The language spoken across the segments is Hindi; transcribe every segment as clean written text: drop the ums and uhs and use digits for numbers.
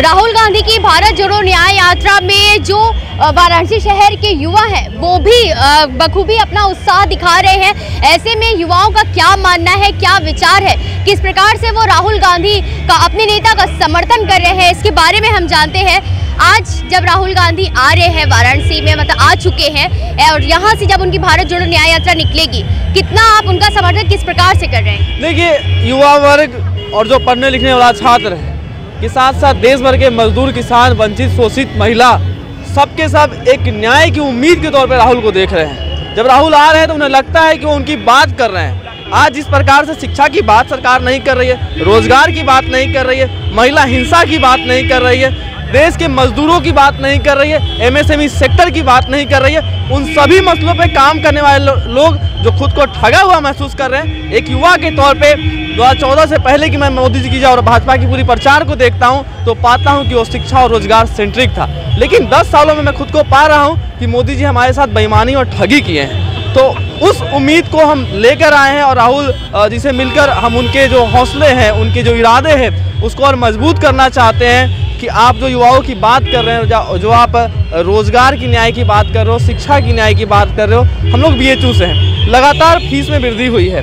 राहुल गांधी की भारत जोड़ो न्याय यात्रा में जो वाराणसी शहर के युवा हैं वो भी बखूबी अपना उत्साह दिखा रहे हैं। ऐसे में युवाओं का क्या मानना है, क्या विचार है, किस प्रकार से वो राहुल गांधी का अपने नेता का समर्थन कर रहे हैं, इसके बारे में हम जानते हैं। आज जब राहुल गांधी आ रहे हैं वाराणसी में, मतलब आ चुके हैं, और यहाँ से जब उनकी भारत जोड़ो न्याय यात्रा निकलेगी, कितना आप उनका समर्थन किस प्रकार से कर रहे हैं? देखिए, युवा वर्ग और जो पढ़ने लिखने वाला छात्र है के साथ साथ देश भर के मजदूर, किसान, वंचित, शोषित, महिला, सबके सब एक न्याय की उम्मीद के तौर पर राहुल को देख रहे हैं। जब राहुल आ रहे हैं तो उन्हें लगता है कि वो उनकी बात कर रहे हैं। आज जिस प्रकार से शिक्षा की बात सरकार नहीं कर रही है, रोजगार की बात नहीं कर रही है, महिला हिंसा की बात नहीं कर रही है, देश के मजदूरों की बात नहीं कर रही है, MSME सेक्टर की बात नहीं कर रही है, उन सभी मसलों पर काम करने वाले लोग जो खुद को ठगा हुआ महसूस कर रहे हैं, एक युवा के तौर पर 2014 से पहले कि मैं मोदी जी की और भाजपा की पूरी प्रचार को देखता हूं तो पाता हूं कि वो शिक्षा और रोजगार सेंट्रिक था, लेकिन 10 सालों में मैं खुद को पा रहा हूं कि मोदी जी हमारे साथ बेईमानी और ठगी किए हैं। तो उस उम्मीद को हम लेकर आए हैं और राहुल जी से मिलकर हम उनके जो हौसले हैं, उनके जो इरादे हैं, उसको और मजबूत करना चाहते हैं कि आप जो युवाओं की बात कर रहे हो, जो आप रोजगार की न्याय की बात कर रहे हो, शिक्षा की न्याय की बात कर रहे हो। हम लोग BHU से हैं, लगातार फीस में वृद्धि हुई है।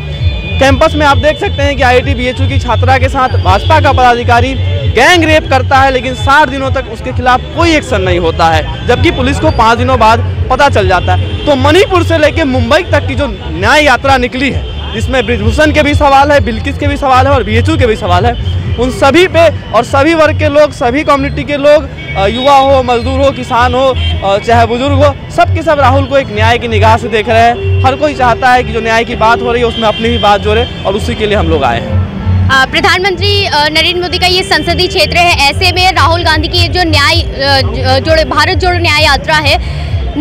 कैंपस में आप देख सकते हैं कि IIT BHU की छात्रा के साथ भाजपा का पदाधिकारी गैंग रेप करता है, लेकिन 60 दिनों तक उसके खिलाफ कोई एक्शन नहीं होता है, जबकि पुलिस को 5 दिनों बाद पता चल जाता है। तो मणिपुर से लेकर मुंबई तक की जो न्याय यात्रा निकली है, जिसमें ब्रजभूषण के भी सवाल है, बिलकिस के भी सवाल है और BHU के भी सवाल है, उन सभी पे और सभी वर्ग के लोग, सभी कम्युनिटी के लोग, युवा हो, मजदूर हो, किसान हो, चाहे बुजुर्ग हो, सब के सब राहुल को एक न्याय की निगाह से देख रहे हैं। हर कोई चाहता है कि जो न्याय की बात हो रही है उसमें अपनी ही बात जोड़े, और उसी के लिए हम लोग आए हैं। प्रधानमंत्री नरेंद्र मोदी का ये संसदीय क्षेत्र है, ऐसे में राहुल गांधी की जो भारत जोड़ो न्याय यात्रा है,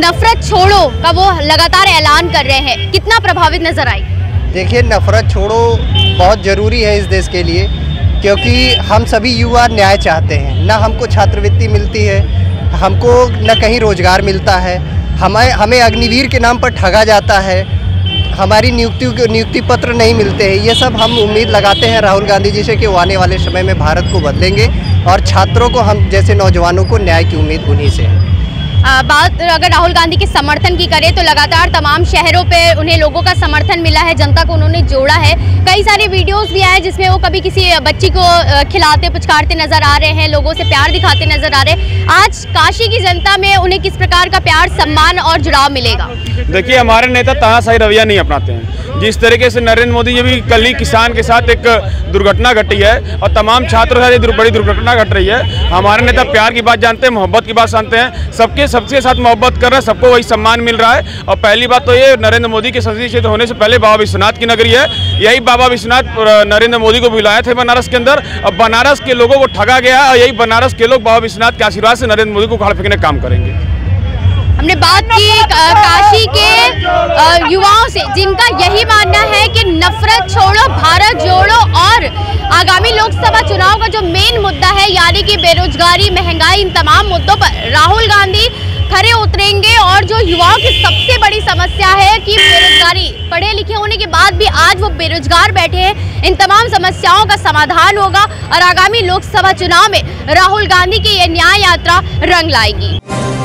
नफरत छोड़ो का वो लगातार ऐलान कर रहे हैं, कितना प्रभावित नजर आए? देखिए, नफरत छोड़ो बहुत ज़रूरी है इस देश के लिए, क्योंकि हम सभी युवा न्याय चाहते हैं। ना हमको छात्रवृत्ति मिलती है, हमको ना कहीं रोजगार मिलता है, हमें अग्निवीर के नाम पर ठगा जाता है, हमारी नियुक्ति पत्र नहीं मिलते हैं। ये सब हम उम्मीद लगाते हैं राहुल गांधी जी से कि वो आने वाले समय में भारत को बदलेंगे, और छात्रों को, हम जैसे नौजवानों को न्याय की उम्मीद उन्हीं से है। बात अगर राहुल गांधी के समर्थन की करें तो लगातार तमाम शहरों पे उन्हें लोगों का समर्थन मिला है, जनता को उन्होंने जोड़ा है। कई सारे वीडियोस भी आए जिसमें वो कभी किसी बच्ची को खिलाते पुचकारते नजर आ रहे हैं, लोगों से प्यार दिखाते नजर आ रहे हैं। आज काशी की जनता में उन्हें किस प्रकार का प्यार, सम्मान और जुड़ाव मिलेगा? देखिए, हमारे नेता तानाशाही रवैया नहीं अपनाते हैं। जिस तरीके से नरेंद्र मोदी जी भी, कल ही किसान के साथ एक दुर्घटना घटी है और तमाम छात्रों के साथ बड़ी दुर्घटना घट रही है, हमारे नेता प्यार की बात जानते हैं, मोहब्बत की बात जानते हैं, सबके साथ मोहब्बत कर रहा है, सबको वही सम्मान मिल रहा है। और पहली बात तो ये, नरेंद्र मोदी के संसदीय क्षेत्र होने से पहले बाबा विश्वनाथ की नगरी है, यही बाबा विश्वनाथ नरेंद्र मोदी को बुलाए थे बनारस के अंदर, और बनारस के लोगों को ठगा गया है, और यही बनारस के लोग बाबा विश्वनाथ के आशीर्वाद से नरेंद्र मोदी को उखाड़ फेंकने का काम करेंगे। हमने बात की काशी के युवाओं से, जिनका यही मानना है कि नफरत छोड़ो, भारत जोड़ो, और आगामी लोकसभा चुनाव का जो मेन मुद्दा है, यानी कि बेरोजगारी, महंगाई, इन तमाम मुद्दों पर राहुल गांधी खरे उतरेंगे। और जो युवाओं की सबसे बड़ी समस्या है कि बेरोजगारी, पढ़े लिखे होने के बाद भी आज वो बेरोजगार बैठे हैं, इन तमाम समस्याओं का समाधान होगा और आगामी लोकसभा चुनाव में राहुल गांधी की ये न्याय यात्रा रंग लाएगी।